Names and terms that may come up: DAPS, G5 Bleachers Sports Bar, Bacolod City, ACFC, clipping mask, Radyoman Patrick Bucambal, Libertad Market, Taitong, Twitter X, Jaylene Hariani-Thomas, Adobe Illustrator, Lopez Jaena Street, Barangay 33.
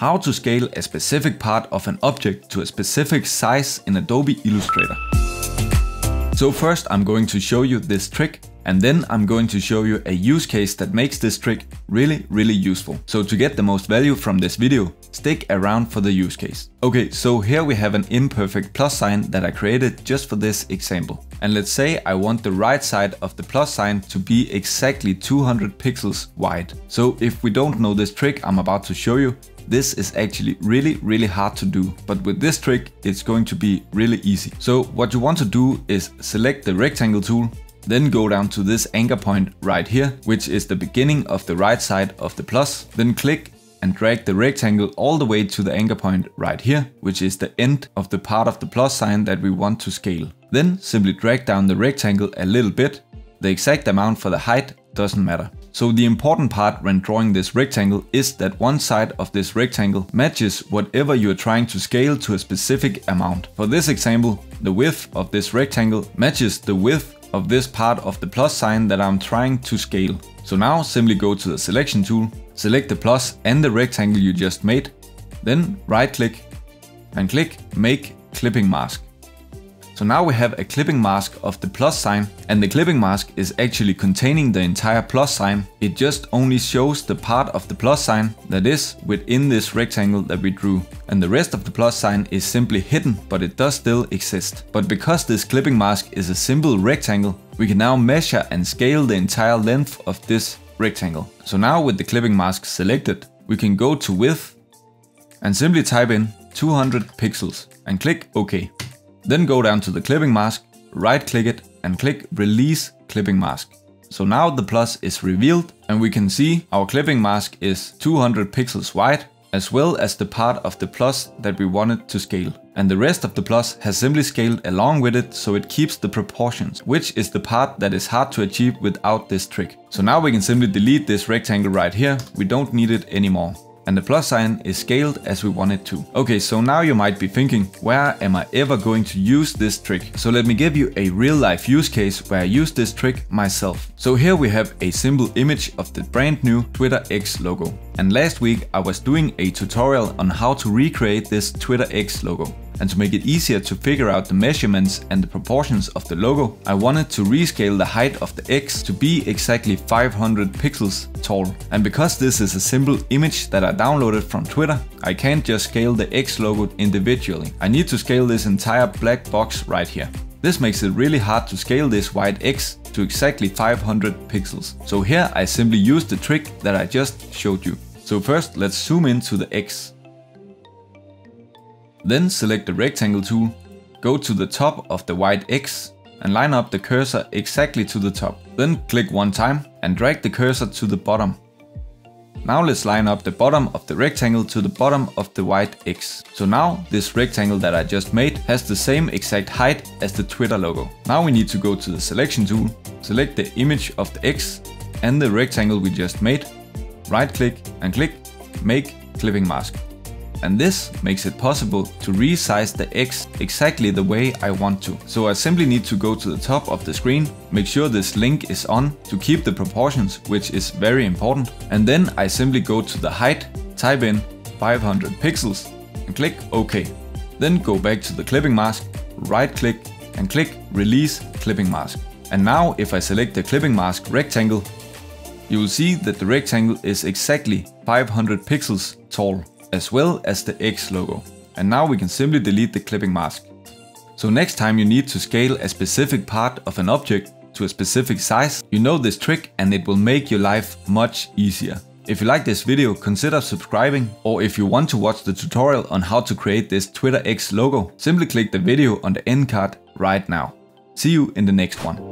How to scale a specific part of an object to a specific size in Adobe Illustrator. So first I'm going to show you this trick, and then I'm going to show you a use case that makes this trick really useful. So to get the most value from this video, stick around for the use case. Okay, so here we have an imperfect plus sign that I created just for this example. And let's say I want the right side of the plus sign to be exactly 200 pixels wide. So if we don't know this trick I'm about to show you, this is actually really hard to do. But with this trick, it's going to be really easy. So what you want to do is select the rectangle tool, then go down to this anchor point right here, which is the beginning of the right side of the plus. Then click and drag the rectangle all the way to the anchor point right here, which is the end of the part of the plus sign that we want to scale. Then simply drag down the rectangle a little bit. The exact amount for the height doesn't matter. So the important part when drawing this rectangle is that one side of this rectangle matches whatever you are trying to scale to a specific amount. For this example, the width of this rectangle matches the width of this part of the plus sign that I'm trying to scale. So now simply go to the selection tool, select the plus and the rectangle you just made, then right click and click Make Clipping Mask. So now we have a clipping mask of the plus sign, and the clipping mask is actually containing the entire plus sign. It just only shows the part of the plus sign that is within this rectangle that we drew. And the rest of the plus sign is simply hidden, but it does still exist. But because this clipping mask is a simple rectangle, we can now measure and scale the entire length of this rectangle. So now with the clipping mask selected, we can go to width and simply type in 200 pixels and click OK. Then go down to the clipping mask, right click it and click Release Clipping Mask. So now the plus is revealed and we can see our clipping mask is 200 pixels wide, as well as the part of the plus that we wanted to scale. And the rest of the plus has simply scaled along with it, so it keeps the proportions, which is the part that is hard to achieve without this trick. So now we can simply delete this rectangle right here. We don't need it anymore. And the plus sign is scaled as we want it to. Okay, so now you might be thinking, where am I ever going to use this trick? So let me give you a real life use case where I use this trick myself. So here we have a simple image of the brand new Twitter X logo. And last week I was doing a tutorial on how to recreate this Twitter X logo. And to make it easier to figure out the measurements and the proportions of the logo, I wanted to rescale the height of the X to be exactly 500 pixels tall. And because this is a simple image that I downloaded from Twitter, I can't just scale the X logo individually. I need to scale this entire black box right here. This makes it really hard to scale this white X to exactly 500 pixels. So here I simply used the trick that I just showed you. So first let's zoom into the X. Then select the rectangle tool, go to the top of the white X and line up the cursor exactly to the top. Then click one time and drag the cursor to the bottom. Now let's line up the bottom of the rectangle to the bottom of the white X. So now this rectangle that I just made has the same exact height as the Twitter logo. Now we need to go to the selection tool, select the image of the X and the rectangle we just made, right click and click Make Clipping Mask. And this makes it possible to resize the X exactly the way I want to. So I simply need to go to the top of the screen, make sure this link is on to keep the proportions, which is very important. And then I simply go to the height, type in 500 pixels and click OK. Then go back to the clipping mask, right click and click Release Clipping Mask. And now if I select the clipping mask rectangle, you will see that the rectangle is exactly 500 pixels tall, as well as the X logo. And now we can simply delete the clipping mask. So next time you need to scale a specific part of an object to a specific size, you know this trick and it will make your life much easier. If you like this video, consider subscribing, or if you want to watch the tutorial on how to create this Twitter X logo, simply click the video on the end card right now. See you in the next one.